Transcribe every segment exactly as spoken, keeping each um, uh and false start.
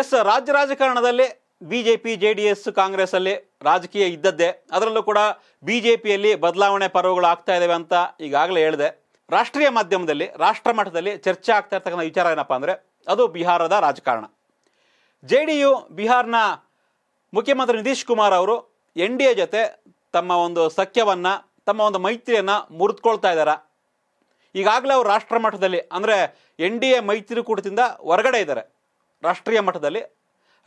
S ರಾಜ್ಯ ರಾಜಕಾರಣದಲ್ಲಿ BJP JDS Congress ಅಲ್ಲಿ ರಾಜಕೀಯ ಇದ್ದದ್ದೇ, ಅದರಲ್ಲೂ ಕೂಡ ಬಿಜೆಪಿಯಲ್ಲಿ ಬದಲಾವಣೆ ಪರ್ವಗಳು ಆಗ್ತಾ ಇದಾವೆ ಅಂತ ಈಗಾಗಲೇ ಹೇಳಿದೆ. ರಾಷ್ಟ್ರೀಯ ಮಾಧ್ಯಮದಲ್ಲಿ ರಾಷ್ಟ್ರ ಮಟ್ಟದಲ್ಲಿ ಚರ್ಚೆ ಆಗ್ತಾ ಇರ್ತಕ್ಕಂಥ ವಿಚಾರ ಏನಪ್ಪ ಅಂದರೆ ಅದು ಬಿಹಾರದ ರಾಜಕಾರಣ. ಜೆ ಡಿ ಯು ಬಿಹಾರ್ನ ಮುಖ್ಯಮಂತ್ರಿ ನಿತೀಶ್ ಕುಮಾರ್ ಅವರು ಎನ್ ಡಿ ಎ ಜೊತೆ ತಮ್ಮ ಒಂದು ಸಖ್ಯವನ್ನು, ತಮ್ಮ ಒಂದು ಮೈತ್ರಿಯನ್ನು ಮುರಿದುಕೊಳ್ತಾ ಇದ್ದಾರೆ. ಈಗಾಗಲೇ ಅವರು ರಾಷ್ಟ್ರ ಮಟ್ಟದಲ್ಲಿ ಅಂದರೆ ಎನ್ ಡಿ ಎ ಮೈತ್ರಿಕೂಟದಿಂದ ಹೊರಗಡೆ ಇದ್ದಾರೆ. ರಾಷ್ಟ್ರೀಯ ಮಟ್ಟದಲ್ಲಿ,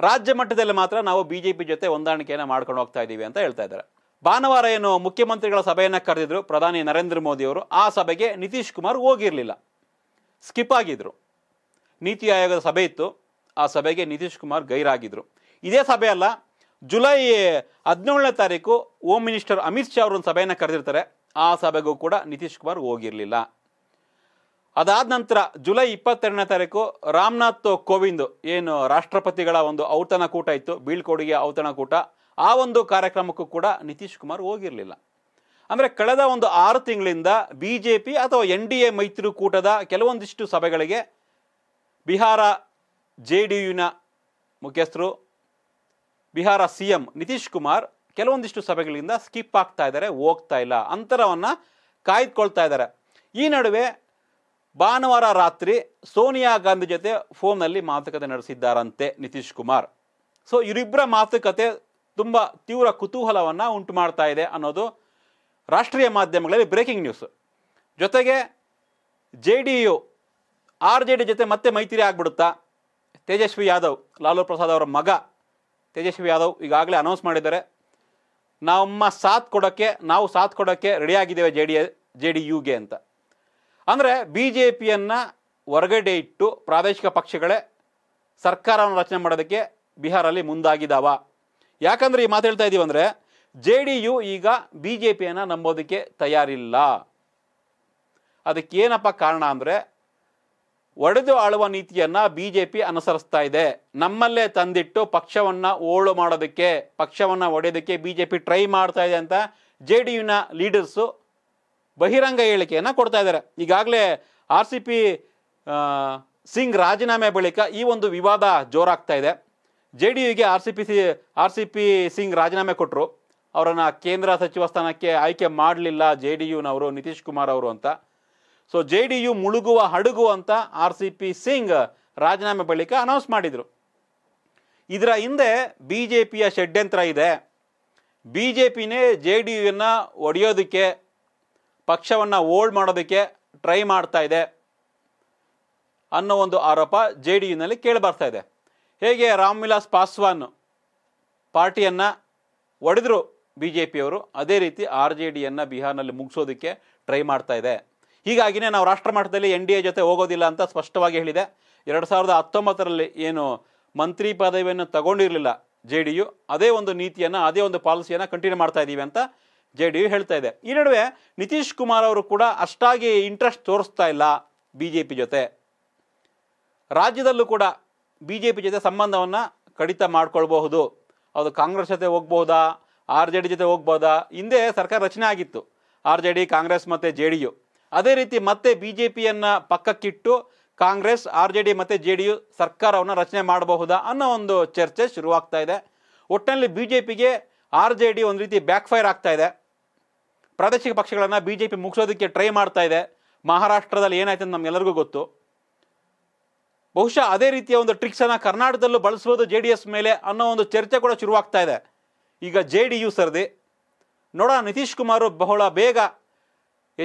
ರಾಜ್ಯ ಮಟ್ಟದಲ್ಲಿ ಮಾತ್ರ ನಾವು ಬಿ ಜೆ ಪಿ ಜೊತೆ ಹೊಂದಾಣಿಕೆಯನ್ನು ಮಾಡ್ಕೊಂಡು ಹೋಗ್ತಾ ಇದ್ದೀವಿ ಅಂತ ಹೇಳ್ತಾ ಇದ್ದಾರೆ. ಭಾನುವಾರ ಏನು ಮುಖ್ಯಮಂತ್ರಿಗಳ ಸಭೆಯನ್ನು ಕರೆದಿದ್ರು ಪ್ರಧಾನಿ ನರೇಂದ್ರ ಮೋದಿಯವರು, ಆ ಸಭೆಗೆ ನಿತೀಶ್ ಕುಮಾರ್ ಹೋಗಿರಲಿಲ್ಲ, ಸ್ಕಿಪ್ ಆಗಿದ್ರು. ನೀತಿ ಆಯೋಗದ ಸಭೆ ಇತ್ತು, ಆ ಸಭೆಗೆ ನಿತೀಶ್ ಕುಮಾರ್ ಗೈರಾಗಿದ್ದರು. ಇದೇ ಸಭೆ ಅಲ್ಲ, ಜುಲೈ ಹದಿನೇಳನೇ ತಾರೀಕು ಹೋಮ್ ಮಿನಿಸ್ಟರ್ ಅಮಿತ್ ಶಾ ಅವರೊಂದು ಸಭೆಯನ್ನು ಕರೆದಿರ್ತಾರೆ, ಆ ಸಭೆಗೂ ಕೂಡ ನಿತೀಶ್ ಕುಮಾರ್ ಹೋಗಿರಲಿಲ್ಲ. ಅದಾದ ನಂತರ ಜುಲೈ ಇಪ್ಪತ್ತೆರಡನೇ ತಾರೀಕು ರಾಮನಾಥ್ ಕೋವಿಂದ್ ಏನು ರಾಷ್ಟ್ರಪತಿಗಳ ಒಂದು ಔತಣಕೂಟ ಇತ್ತು, ಬೀಳ್ಕೊಡುಗೆ ಔತಣಕೂಟ, ಆ ಒಂದು ಕಾರ್ಯಕ್ರಮಕ್ಕೂ ಕೂಡ ನಿತೀಶ್ ಕುಮಾರ್ ಹೋಗಿರಲಿಲ್ಲ. ಅಂದರೆ ಕಳೆದ ಒಂದು ಆರು ತಿಂಗಳಿಂದ ಬಿ ಜೆ ಪಿ ಅಥವಾ ಎನ್ ಡಿ ಎ ಮೈತ್ರಿಕೂಟದ ಕೆಲವೊಂದಿಷ್ಟು ಸಭೆಗಳಿಗೆ ಬಿಹಾರ ಜೆ ಡಿ ಯುನ ಮುಖ್ಯಸ್ಥರು, ಬಿಹಾರ ಸಿ ಎಂ ನಿತೀಶ್ ಕುಮಾರ್ ಕೆಲವೊಂದಿಷ್ಟು ಸಭೆಗಳಿಂದ ಸ್ಕಿಪ್ ಆಗ್ತಾ ಇದ್ದಾರೆ, ಹೋಗ್ತಾ ಇಲ್ಲ, ಅಂತರವನ್ನು ಕಾಯ್ದುಕೊಳ್ತಾ ಇದ್ದಾರೆ. ಈ ನಡುವೆ ಭಾನುವಾರ ರಾತ್ರಿ ಸೋನಿಯಾ ಗಾಂಧಿ ಜೊತೆ ಫೋನ್ನಲ್ಲಿ ಮಾತುಕತೆ ನಡೆಸಿದ್ದಾರಂತೆ ನಿತೀಶ್ ಕುಮಾರ್. ಸೊ ಇವರಿಬ್ಬರ ಮಾತುಕತೆ ತುಂಬ ತೀವ್ರ ಕುತೂಹಲವನ್ನು ಉಂಟು ಮಾಡ್ತಾ ಇದೆ ಅನ್ನೋದು ರಾಷ್ಟ್ರೀಯ ಮಾಧ್ಯಮಗಳಲ್ಲಿ ಬ್ರೇಕಿಂಗ್ ನ್ಯೂಸ್. ಜೊತೆಗೆ J D U R J D ಜೊತೆ ಮತ್ತೆ ಮೈತ್ರಿ ಆಗ್ಬಿಡುತ್ತಾ? ತೇಜಸ್ವಿ ಯಾದವ್, ಲಾಲೂ ಪ್ರಸಾದ್ ಅವರ ಮಗ ತೇಜಸ್ವಿ ಯಾದವ್ ಈಗಾಗಲೇ ಅನೌನ್ಸ್ ಮಾಡಿದ್ದಾರೆ, ನಮ್ಮ ಸಾಥ್ ಕೊಡೋಕ್ಕೆ, ನಾವು ಸಾಥ್ ಕೊಡೋಕ್ಕೆ ರೆಡಿಯಾಗಿದ್ದೇವೆ ಜೆ ಡಿ ಜೆ ಡಿ ಯುಗೆ ಅಂತ. ಅಂದರೆ ಬಿ ಜೆ ಪಿಯನ್ನು ಹೊರಗಡೆ ಇಟ್ಟು ಪ್ರಾದೇಶಿಕ ಪಕ್ಷಗಳೇ ಸರ್ಕಾರವನ್ನು ರಚನೆ ಮಾಡೋದಕ್ಕೆ ಬಿಹಾರಲ್ಲಿ ಮುಂದಾಗಿದ್ದಾವ. ಯಾಕಂದರೆ ಈ ಮಾತು ಹೇಳ್ತಾ ಇದ್ದೀವಿ ಅಂದರೆ ಜೆ ಡಿ ಯು ಈಗ ಬಿ ಜೆ ಪಿಯನ್ನು ನಂಬೋದಕ್ಕೆ ತಯಾರಿಲ್ಲ. ಅದಕ್ಕೇನಪ್ಪ ಕಾರಣ ಅಂದರೆ ಒಡೆದು ಆಳುವ ನೀತಿಯನ್ನು ಬಿ ಜೆ ಪಿ ಅನುಸರಿಸ್ತಾ ಇದೆ. ನಮ್ಮಲ್ಲೇ ತಂದಿಟ್ಟು ಪಕ್ಷವನ್ನು ಓಳು ಮಾಡೋದಕ್ಕೆ, ಪಕ್ಷವನ್ನು ಒಡೆಯೋದಕ್ಕೆ ಬಿ ಜೆ ಪಿ ಟ್ರೈ ಮಾಡ್ತಾ ಇದೆ ಅಂತ ಜೆ ಡಿ ಯುನ ಲೀಡರ್ಸು ಬಹಿರಂಗ ಹೇಳಿಕೆಯನ್ನು ಕೊಡ್ತಾ ಇದ್ದಾರೆ. ಈಗಾಗಲೇ ಆರ್ ಸಿ ಪಿ ಸಿಂಗ್ ರಾಜೀನಾಮೆ ಬಳಿಕ ಈ ಒಂದು ವಿವಾದ ಜೋರಾಗ್ತಾ ಇದೆ. ಜೆ ಡಿ ಯುಗೆ R C P C R C P Singh ರಾಜೀನಾಮೆ ಕೊಟ್ಟರು, ಅವರನ್ನು ಕೇಂದ್ರ ಸಚಿವ ಸ್ಥಾನಕ್ಕೆ ಆಯ್ಕೆ ಮಾಡಲಿಲ್ಲ ಜೆ ಡಿ ಯುನವರು, ನಿತೀಶ್ ಕುಮಾರ್ ಅವರು ಅಂತ. ಸೊ ಜೆ ಡಿ ಯು ಮುಳುಗುವ ಹಡಗು ಅಂತ ಆರ್ ಸಿ ಪಿ ಸಿಂಗ್ ರಾಜೀನಾಮೆ ಬಳಿಕ ಅನೌನ್ಸ್ ಮಾಡಿದರು. ಇದರ ಹಿಂದೆ ಬಿ ಜೆ ಪಿಯ ಷಡ್ಯಂತ್ರ ಇದೆ. ಬಿ ಜೆ ಪಿನೇ ಜೆ ಡಿ ಯುವನ್ನು ಒಡೆಯೋದಕ್ಕೆ, ಪಕ್ಷವನ್ನು ಓಲ್ಡ್ ಮಾಡೋದಕ್ಕೆ ಟ್ರೈ ಮಾಡ್ತಾ ಇದೆ ಅನ್ನೋ ಒಂದು ಆರೋಪ ಜೆ ಡಿ ಯುನಲ್ಲಿ ಕೇಳಿಬರ್ತಾ ಇದೆ. ಹೇಗೆ ರಾಮ್ ವಿಲಾಸ್ ಪಾಸ್ವಾನ್ ಪಾರ್ಟಿಯನ್ನು ಒಡೆದರು ಬಿ ಜೆ ಪಿಯವರು, ಅದೇ ರೀತಿ ಆರ್ ಜೆ ಡಿಯನ್ನು ಬಿಹಾರ್ನಲ್ಲಿ ಮುಗಿಸೋದಕ್ಕೆ ಟ್ರೈ ಮಾಡ್ತಾ ಇದೆ. ಹೀಗಾಗಿನೇ ನಾವು ರಾಷ್ಟ್ರ ಮಟ್ಟದಲ್ಲಿ ಎನ್ ಡಿ ಎ ಜೊತೆ ಹೋಗೋದಿಲ್ಲ ಅಂತ ಸ್ಪಷ್ಟವಾಗಿ ಹೇಳಿದೆ. ಎರಡು ಸಾವಿರದ ಹತ್ತೊಂಬತ್ತರಲ್ಲಿ ಏನು ಮಂತ್ರಿ ಪದವಿಯನ್ನು ತಗೊಂಡಿರಲಿಲ್ಲ ಜೆ ಡಿ ಯು, ಅದೇ ಒಂದು ನೀತಿಯನ್ನು, ಅದೇ ಒಂದು ಪಾಲಿಸಿಯನ್ನು ಕಂಟಿನ್ಯೂ ಮಾಡ್ತಾ ಇದ್ದೀವಿ ಅಂತ ಜೆ ಡಿ ಯು ಹೇಳ್ತಾ ಇದೆ. ಈ ನಡುವೆ ನಿತೀಶ್ ಕುಮಾರ್ ಅವರು ಕೂಡ ಅಷ್ಟಾಗಿ ಇಂಟ್ರೆಸ್ಟ್ ತೋರಿಸ್ತಾ ಇಲ್ಲ ಬಿ ಜೆ ಪಿ ಜೊತೆ. ರಾಜ್ಯದಲ್ಲೂ ಕೂಡ ಬಿ ಜೆ ಪಿ ಜೊತೆ ಸಂಬಂಧವನ್ನು ಕಡಿತ ಮಾಡ್ಕೊಳ್ಬಹುದು, ಅದು ಕಾಂಗ್ರೆಸ್ ಜೊತೆ ಹೋಗ್ಬೋದಾ, ಆರ್ ಜೆ ಡಿ ಜೊತೆ ಹೋಗ್ಬೋದಾ? ಹಿಂದೆ ಸರ್ಕಾರ ರಚನೆ ಆಗಿತ್ತು ಆರ್ ಜೆ ಡಿ, ಕಾಂಗ್ರೆಸ್ ಮತ್ತು ಜೆ ಡಿ ಯು. ಅದೇ ರೀತಿ ಮತ್ತೆ ಬಿ ಜೆ ಪಿಯನ್ನು ಪಕ್ಕಕ್ಕಿಟ್ಟು ಕಾಂಗ್ರೆಸ್, ಆರ್ ಜೆ ಡಿ ಮತ್ತು ಜೆ ಡಿ ಯು ಸರ್ಕಾರವನ್ನು ರಚನೆ ಮಾಡಬಹುದಾ ಅನ್ನೋ ಒಂದು ಚರ್ಚೆ ಶುರುವಾಗ್ತಾ ಇದೆ. ಒಟ್ಟಿನಲ್ಲಿ ಬಿ ಜೆ ಪಿಗೆ ಆರ್ ಜೆ ಡಿ ಒಂದು ರೀತಿ ಬ್ಯಾಕ್ಫೈರ್ ಆಗ್ತಾ ಇದೆ. ಪ್ರಾದೇಶಿಕ ಪಕ್ಷಗಳನ್ನು ಬಿ ಜೆ ಪಿ ಮುಗಿಸೋದಕ್ಕೆ ಟ್ರೈ ಮಾಡ್ತಾ ಇದೆ. ಮಹಾರಾಷ್ಟ್ರದಲ್ಲಿ ಏನಾಯ್ತು ಅಂತ ನಮಗೆಲ್ಲರಿಗೂ ಗೊತ್ತು. ಬಹುಶಃ ಅದೇ ರೀತಿಯ ಒಂದು ಟ್ರಿಕ್ಸನ್ನು ಕರ್ನಾಟಕದಲ್ಲೂ ಬಳಸ್ಬೋದು ಜೆ ಡಿ ಎಸ್ ಮೇಲೆ ಅನ್ನೋ ಒಂದು ಚರ್ಚೆ ಕೂಡ ಶುರುವಾಗ್ತಾ ಇದೆ. ಈಗ ಜೆ ಡಿ ಯು ಸರದಿ ನೋಡೋಣ. ನಿತೀಶ್ ಕುಮಾರ್ ಬಹಳ ಬೇಗ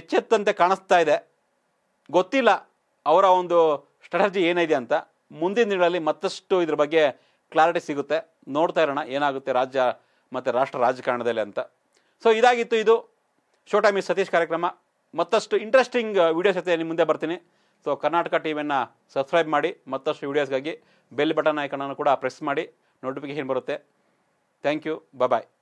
ಎಚ್ಚೆತ್ತಂತೆ ಕಾಣಿಸ್ತಾ ಇದೆ. ಗೊತ್ತಿಲ್ಲ ಅವರ ಒಂದು ಸ್ಟ್ರಾಟಜಿ ಏನಿದೆ ಅಂತ. ಮುಂದಿನ ದಿನಗಳಲ್ಲಿ ಮತ್ತಷ್ಟು ಇದ್ರ ಬಗ್ಗೆ ಕ್ಲಾರಿಟಿ ಸಿಗುತ್ತೆ. ನೋಡ್ತಾ ಇರೋಣ ಏನಾಗುತ್ತೆ ರಾಜ್ಯ ಮತ್ತು ರಾಷ್ಟ್ರ ರಾಜಕಾರಣದಲ್ಲಿ ಅಂತ. ಸೊ ಇದಾಗಿತ್ತು ಇದು ಛೋಟಾ ಮಿಸ್ ಸತೀಶ್ ಕಾರ್ಯಕ್ರಮ. ಮತ್ತಷ್ಟು ಇಂಟ್ರೆಸ್ಟಿಂಗ್ ವೀಡಿಯೋಸ್ ಜೊತೆ ನಿಮ್ಮ ಮುಂದೆ ಬರ್ತೀನಿ. ಸೊ ಕರ್ನಾಟಕ ಟಿವಿಯನ್ನು ಸಬ್ಸ್ಕ್ರೈಬ್ ಮಾಡಿ, ಮತ್ತಷ್ಟು ವೀಡಿಯೋಸ್ಗಾಗಿ ಬೆಲ್ ಬಟನ್ ಐಕನನ್ನು ಕೂಡ ಪ್ರೆಸ್ ಮಾಡಿ, ನೋಟಿಫಿಕೇಷನ್ ಬರುತ್ತೆ. Thank you, bye.